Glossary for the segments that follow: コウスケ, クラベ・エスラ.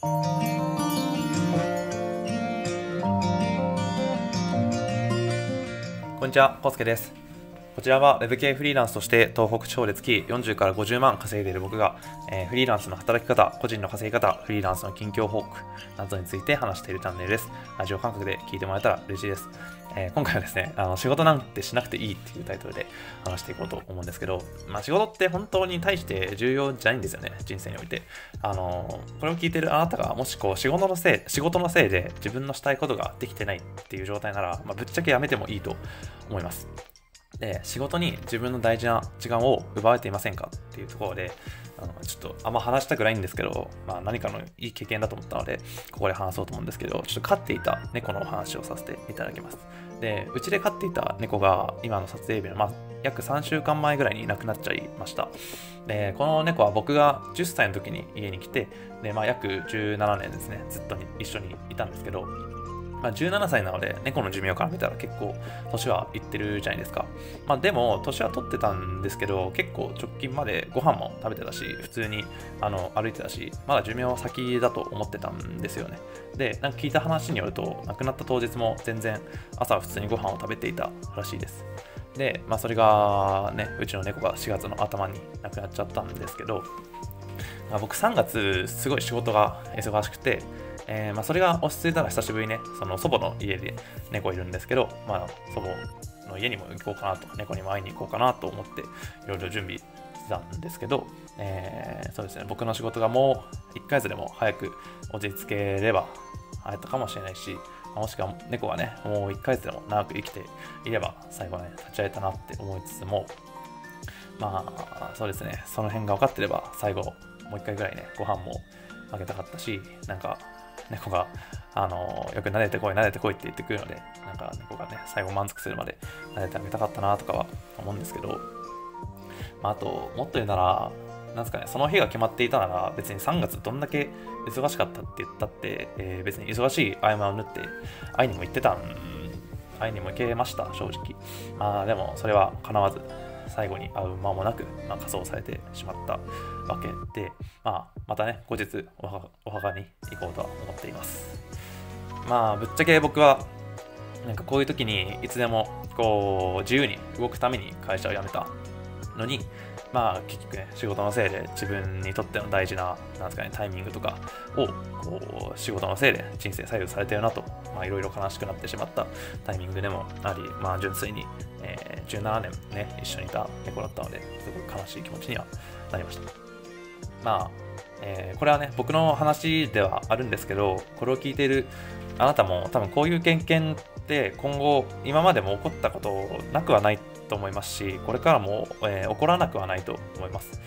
こんにちは、コウスケです。こちらは Web 系フリーランスとして東北地方で月40から50万稼いでいる僕が、フリーランスの働き方、個人の稼ぎ方、フリーランスの近況報告などについて話しているチャンネルです。ラジオ感覚で聞いてもらえたら嬉しいです。今回はですね、仕事なんてしなくていいっていうタイトルで話していこうと思うんですけど、仕事って本当に大して重要じゃないんですよね、人生において。これを聞いてるあなたがもしこう仕事のせいで自分のしたいことができてないっていう状態なら、ぶっちゃけやめてもいいと思います。で、仕事に自分の大事な時間を奪われていませんかっていうところで、ちょっとあんま話したくないんですけど、何かのいい経験だと思ったのでここで話そうと思うんですけど、ちょっと飼っていた猫のお話をさせていただきます。で、うちで飼っていた猫が今の撮影日の、約3週間前ぐらいに亡くなっちゃいました。で、この猫は僕が10歳の時に家に来て、で、約17年ですね、ずっと一緒にいたんですけど、17歳なので猫の寿命から見たら結構年はいってるじゃないですか。でも年は取ってたんですけど、結構直近までご飯も食べてたし、普通に歩いてたし、まだ寿命は先だと思ってたんですよね。で、なんか聞いた話によると、亡くなった当日も全然朝は普通にご飯を食べていたらしいです。で、それがね、うちの猫が4月の頭に亡くなっちゃったんですけど、僕3月すごい仕事が忙しくて、それが落ち着いたら久しぶりにね、その祖母の家で猫いるんですけど、祖母の家にも行こうかなと、猫にも会いに行こうかなと思っていろいろ準備してたんですけど、そうですね、僕の仕事がもう1ヶ月でも早く落ち着ければ会えたかもしれないし、もしくは猫がね、もう1ヶ月でも長く生きていれば最後ね、立ち会えたなって思いつつも、そうですね、その辺が分かってれば最後もう1回ぐらいね、ご飯もあげたかったし、なんか猫がよく撫でてこいって言ってくるので、なんか猫がね、最後満足するまで撫でてあげたかったなとかは思うんですけど、あともっと言うなら、なんですかね、その日が決まっていたなら別に3月どんだけ忙しかったって言ったって、別に忙しい合間を縫って会いにも行けました正直。でもそれは叶わず、最後に会う間もなく、火葬されてしまったわけで、またね、後日お墓に行こうとは思っています。ぶっちゃけ僕はなんかこういう時にいつでもこう自由に動くために会社を辞めたのに、結局ね、仕事のせいで自分にとっての大事な、タイミングとかをこう仕事のせいで人生左右されてるなと、いろいろ悲しくなってしまったタイミングでもあり、純粋に、17年ね、一緒にいた猫だったので、すごく悲しい気持ちにはなりました。これはね、僕の話ではあるんですけど、これを聞いているあなたも多分こういう経験って今後、今までも起こったことなくはないと思いますし、これからも、起こらなくはないと思います。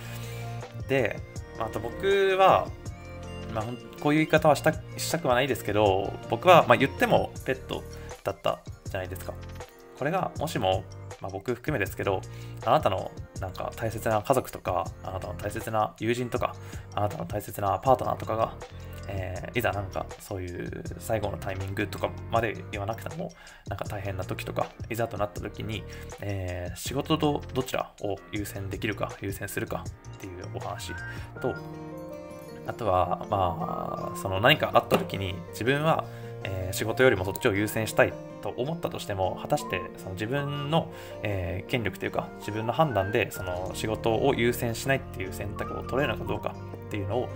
で、あと僕は、こういう言い方はしたくはないですけど、僕は、言ってもペットだったじゃないですか。これがもしも、僕含めですけど、あなたのなんか大切な家族とか、あなたの大切な友人とか、あなたの大切なパートナーとかが、いざなんかそういう最後のタイミングとかまで言わなくても、なんか大変な時とかいざとなった時に、仕事とどちらを優先できるか優先するかっていうお話と、あとはその何かあった時に自分は、仕事よりもそっちを優先したいと思ったとしても、果たしてその自分の、権力というか自分の判断でその仕事を優先しないっていう選択を取れるのかどうかっていうのを、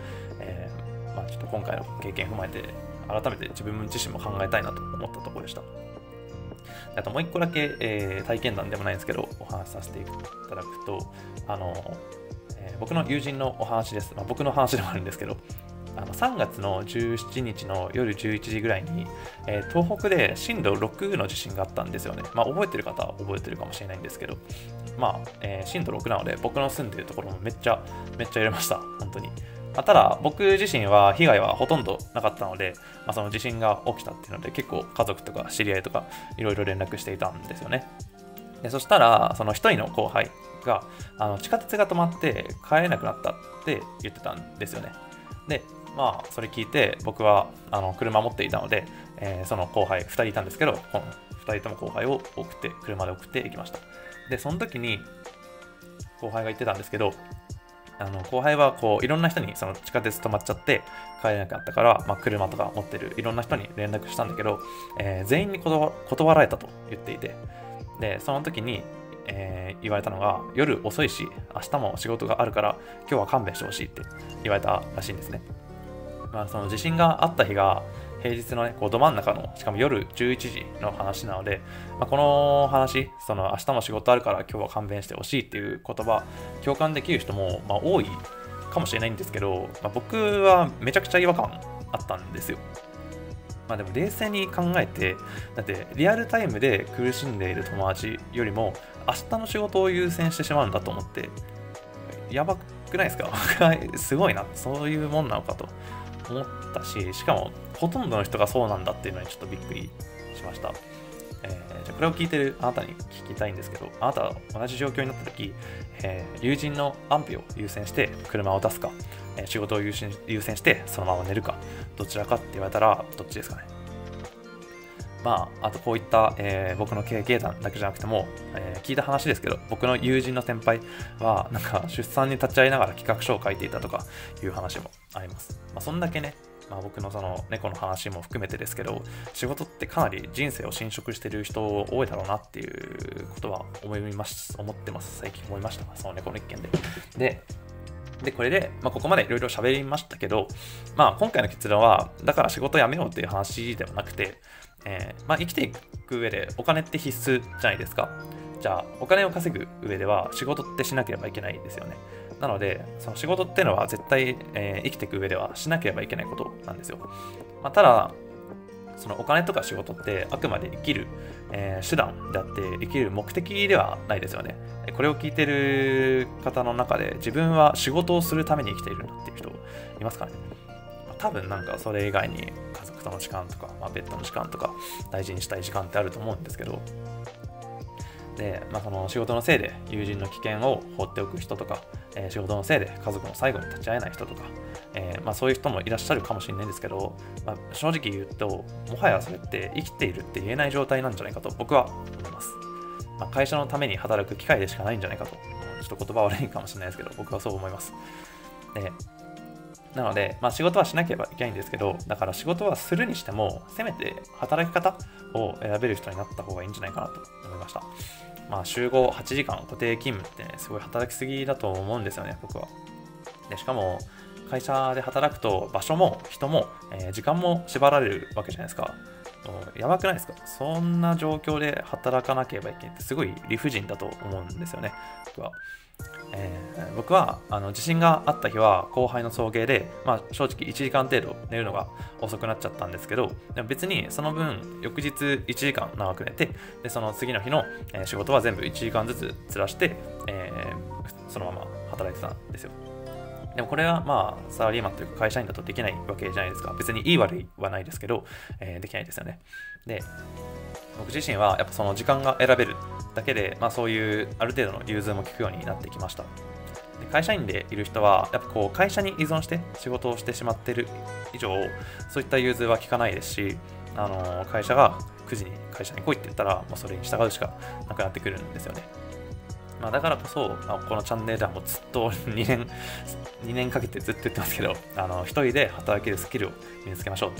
ちょっと今回の経験を踏まえて改めて自分自身も考えたいなと思ったところでした。あともう一個だけ、体験談でもないんですけどお話しさせていただくと、僕の友人のお話です。僕の話でもあるんですけど、3月の17日の夜11時ぐらいに、東北で震度6の地震があったんですよね。覚えてる方は覚えてるかもしれないんですけど、震度6なので僕の住んでるところもめっちゃ揺れました、本当に。ただ僕自身は被害はほとんどなかったので、その地震が起きたっていうので結構家族とか知り合いとかいろいろ連絡していたんですよね。で、そしたらその一人の後輩が地下鉄が止まって帰れなくなったって言ってたんですよね。で、それ聞いて僕は車持っていたので、その後輩2人いたんですけど、この2人とも後輩を車で送っていきました。で、その時に後輩が言ってたんですけど、後輩はこういろんな人にその地下鉄止まっちゃって帰れなくなったから、まあ、車とか持ってるいろんな人に連絡したんだけど、全員に断られたと言っていて、でその時に、言われたのが、夜遅いし明日も仕事があるから今日は勘弁してほしいって言われたらしいんですね。まあ、その地震があった日が平日のね、こうど真ん中の、しかも夜11時の話なので、まあ、この話、その明日も仕事あるから今日は勘弁してほしいっていう言葉、共感できる人もまあ多いかもしれないんですけど、まあ、僕はめちゃくちゃ違和感あったんですよ。まあ、でも冷静に考えて、だってリアルタイムで苦しんでいる友達よりも明日の仕事を優先してしまうんだと思って、やばくないですか？すごいな、そういうもんなのかと思ったし、しかもほとんどの人がそうなんだっていうのにちょっとびっくりしました。じゃあこれを聞いてるあなたに聞きたいんですけど、あなたは同じ状況になった時、友人の安否を優先して車を出すか、仕事を優先してそのまま寝るか、どちらかって言われたらどっちですかね。まあ、あとこういった、僕の経験談だけじゃなくても、聞いた話ですけど、僕の友人の先輩はなんか出産に立ち会いながら企画書を書いていたとかいう話もあります。まあ、そんだけね、まあ、僕のその猫の話も含めてですけど、仕事ってかなり人生を侵食してる人多いだろうなっていうことは思ってます。最近思いました。その猫の一件で。でこれで、まあ、ここまでいろいろ喋りましたけど、まあ、今回の結論はだから仕事辞めようっていう話ではなくて、まあ、生きていく上でお金って必須じゃないですか。じゃあお金を稼ぐ上では仕事ってしなければいけないですよね。なのでその仕事っていうのは絶対、生きていく上ではしなければいけないことなんですよ。まあ、ただそのお金とか仕事ってあくまで生きる、手段であって生きる目的ではないですよね。これを聞いてる方の中で自分は仕事をするために生きているっていう人いますかね。多分なんかそれ以外に家族との時間とか、まあ、ベッドの時間とか大事にしたい時間ってあると思うんですけど、で、まあ、その仕事のせいで友人の危険を放っておく人とか、仕事のせいで家族の最後に立ち会えない人とか、まあ、そういう人もいらっしゃるかもしれないんですけど、まあ、正直言うともはやそれって生きているって言えない状態なんじゃないかと僕は思います。まあ、会社のために働く機会でしかないんじゃないかと、ちょっと言葉悪いかもしれないですけど僕はそう思います。なので、まあ、仕事はしなければいけないんですけど、だから仕事はするにしてもせめて働き方を選べる人になった方がいいんじゃないかなと思いました。まあ、週5、8時間固定勤務って、ね、すごい働きすぎだと思うんですよね、僕は。でしかも会社で働くと場所も人も、時間も縛られるわけじゃないですか。やばくないですか？そんな状況で働かなければいけないってすごい理不尽だと思うんですよね、僕は。僕は地震があった日は後輩の送迎で、まあ、正直1時間程度寝るのが遅くなっちゃったんですけど、でも別にその分翌日1時間長く寝て、でその次の日の仕事は全部1時間ずつずらして、そのまま働いてたんですよ。でもこれはまあサラリーマンというか会社員だとできないわけじゃないですか。別にいい悪いはないですけど、できないですよね。で僕自身はやっぱその時間が選べるだけで、まあ、そういうある程度の融通も利くようになってきました。で会社員でいる人はやっぱこう会社に依存して仕事をしてしまっている以上、そういった融通は利かないですし、会社が9時に会社に来いって言ったらもうそれに従うしかなくなってくるんですよね。まあ、だからこそ、まあ、このチャンネルではもうずっと2年かけてずっと言ってますけど、一人で働けるスキルを身につけましょう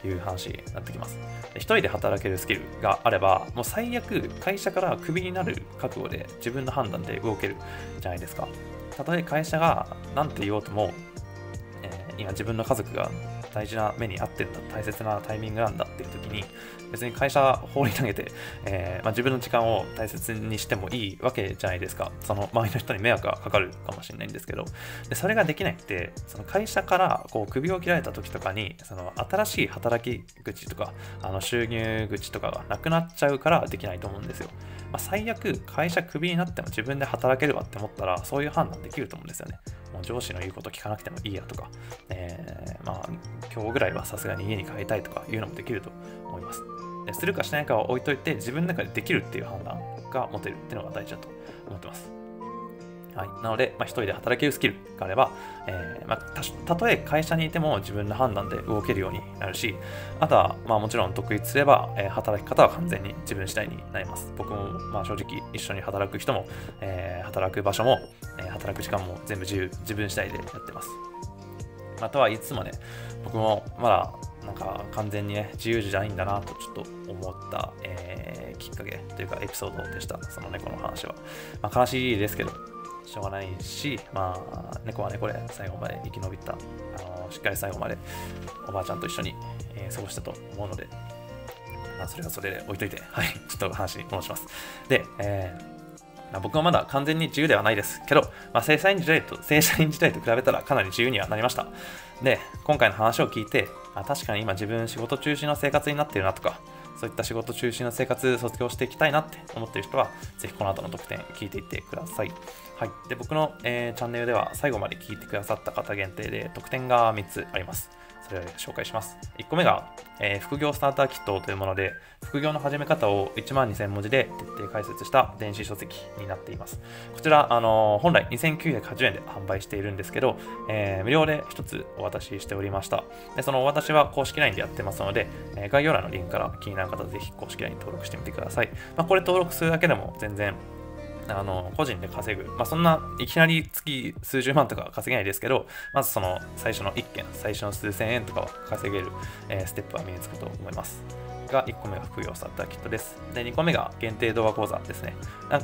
という話になってきます。一人で働けるスキルがあればもう最悪会社からクビになる覚悟で自分の判断で動けるじゃないですか。たとえ会社が何て言おうとも、今自分の家族が大事な目に遭ってるんだ、大切なタイミングなんだっていう時に別に会社放り投げて、まあ、自分の時間を大切にしてもいいわけじゃないですか。その周りの人に迷惑がかかるかもしれないんですけど、でそれができないって、その会社からこう首を切られた時とかにその新しい働き口とか収入口とかがなくなっちゃうからできないと思うんですよ。まあ、最悪会社首になっても自分で働けるわって思ったらそういう判断できると思うんですよね。もう上司の言うこと聞かなくてもいいやとか、まあ今日ぐらいはさすがに家に帰りたいとかいうのもできると思います。でするかしないかは置いといて、自分の中でできるっていう判断が持てるっていうのが大事だと思ってます。はい、なので、一人で働けるスキルがあれば、たとえ会社にいても自分の判断で動けるようになるし、あとは、もちろん独立すれば、働き方は完全に自分次第になります。僕も、正直一緒に働く人も、働く場所も、働く時間も全部自分次第でやってます。またはいつもね、僕もまだなんか完全にね、自由じゃないんだなとちょっと思った、きっかけというかエピソードでした。その猫の話は。悲しいですけど、しょうがないし、猫はね、これ最後まで生き延びた、しっかり最後までおばあちゃんと一緒に、過ごしたと思うので、それはそれで置いといて、はい、ちょっと話に戻します。で、僕はまだ完全に自由ではないですけど、正社員時代と比べたらかなり自由にはなりました。で、今回の話を聞いて、確かに今自分仕事中心の生活になってるなとか、そういった仕事中心の生活卒業していきたいなって思っている人は、ぜひこの後の特典聞いていってください。はい。で、僕の、チャンネルでは最後まで聞いてくださった方限定で特典が3つあります。それを紹介します。1個目が、副業スターターキットというもので、副業の始め方を12000文字で徹底解説した電子書籍になっています。こちら、本来2980円で販売しているんですけど、無料で1つお渡ししておりました。で、そのお渡しは公式 LINE でやってますので、概要欄のリンクから気になる方はぜひ公式 LINE 登録してみてください。これ登録するだけでも全然、個人で稼ぐ。そんないきなり月数十万とかは稼げないですけど、まずその最初の1件、最初の数千円とかは稼げる、ステップは身につくと思います。が、1個目が副業スターターキットです。で、2個目が限定動画講座ですね。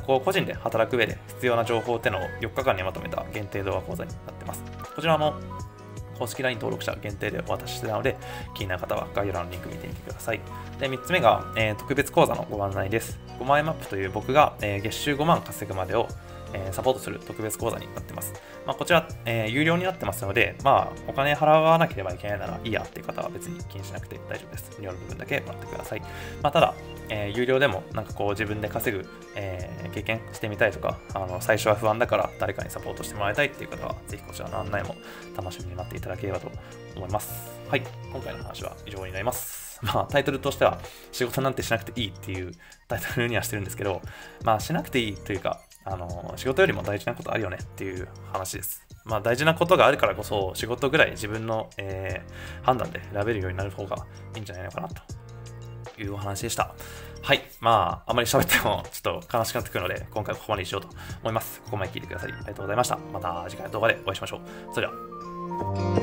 個人で働く上で必要な情報ってのを4日間にまとめた限定動画講座になってます。こちらも公式 LINE 登録者限定でお渡ししてたので、気になる方は概要欄のリンク見てみてください。で、3つ目が、特別講座のご案内です。5万円マップという僕が、月収5万稼ぐまでを、サポートする特別講座になってます。こちら、有料になってますので、お金払わなければいけないならいいやっていう方は別に気にしなくて大丈夫です。無料の部分だけもらってください。ただ、有料でも自分で稼ぐ、経験してみたいとか、最初は不安だから誰かにサポートしてもらいたいっていう方は、ぜひこちらの案内も楽しみに待っていただければと思います。はい、今回の話は以上になります。タイトルとしては、仕事なんてしなくていいっていうタイトルにはしてるんですけど、しなくていいというか、仕事よりも大事なことあるよねっていう話です。大事なことがあるからこそ、仕事ぐらい自分の、判断で選べるようになる方がいいんじゃないのかなというお話でした。はい。あまり喋ってもちょっと悲しくなってくるので、今回はここまでにしようと思います。ここまで聞いてくださりありがとうございました。また次回の動画でお会いしましょう。それでは。